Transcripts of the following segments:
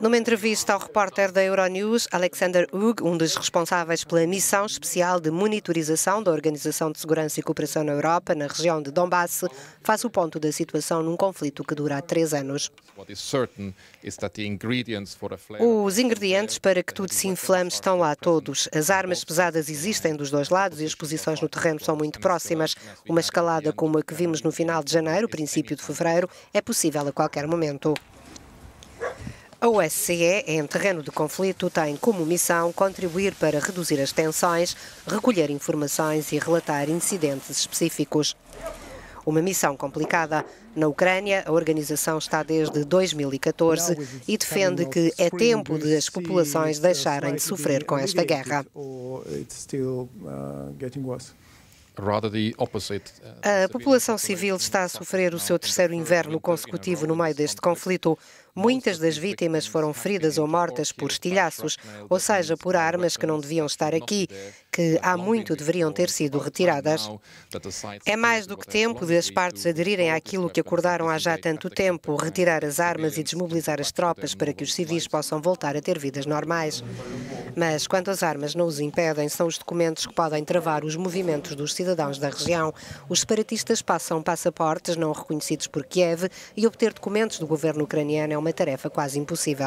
Numa entrevista ao repórter da Euronews, Alexander Hug, um dos responsáveis pela missão especial de monitorização da Organização de Segurança e Cooperação na Europa, na região de Donbass, faz o ponto da situação num conflito que dura há 3 anos. Os ingredientes para que tudo se inflame estão lá todos. As armas pesadas existem dos dois lados e as posições no terreno são muito próximas. Uma escalada como a que vimos no final de janeiro, princípio de fevereiro, é possível a qualquer momento. A OSCE, em terreno de conflito, tem como missão contribuir para reduzir as tensões, recolher informações e relatar incidentes específicos. Uma missão complicada. Na Ucrânia, a organização está desde 2014 e defende que é tempo de as populações deixarem de sofrer com esta guerra. A população civil está a sofrer o seu 3º inverno consecutivo no meio deste conflito. Muitas das vítimas foram feridas ou mortas por estilhaços, ou seja, por armas que não deviam estar aqui, que há muito deveriam ter sido retiradas. É mais do que tempo de as partes aderirem àquilo que acordaram há já tanto tempo, retirar as armas e desmobilizar as tropas para que os civis possam voltar a ter vidas normais. Mas quando as armas não os impedem, são os documentos que podem travar os movimentos dos cidadãos da região. Os separatistas passam passaportes não reconhecidos por Kiev e obter documentos do governo ucraniano é uma tarefa quase impossível.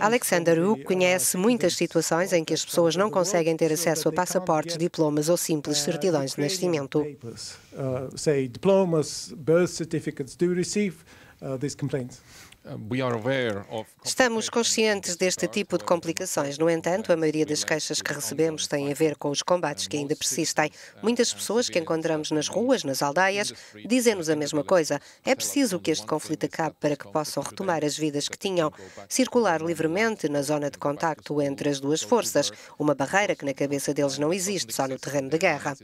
Alexander Hug conhece muitas situações em que as pessoas não conseguem ter acesso a passaportes, diplomas ou simples certidões de nascimento. Estamos conscientes deste tipo de complicações. No entanto, a maioria das queixas que recebemos tem a ver com os combates que ainda persistem. Muitas pessoas que encontramos nas ruas, nas aldeias, dizem-nos a mesma coisa. É preciso que este conflito acabe para que possam retomar as vidas que tinham, circular livremente na zona de contacto entre as duas forças, uma barreira que na cabeça deles não existe, só no terreno da guerra.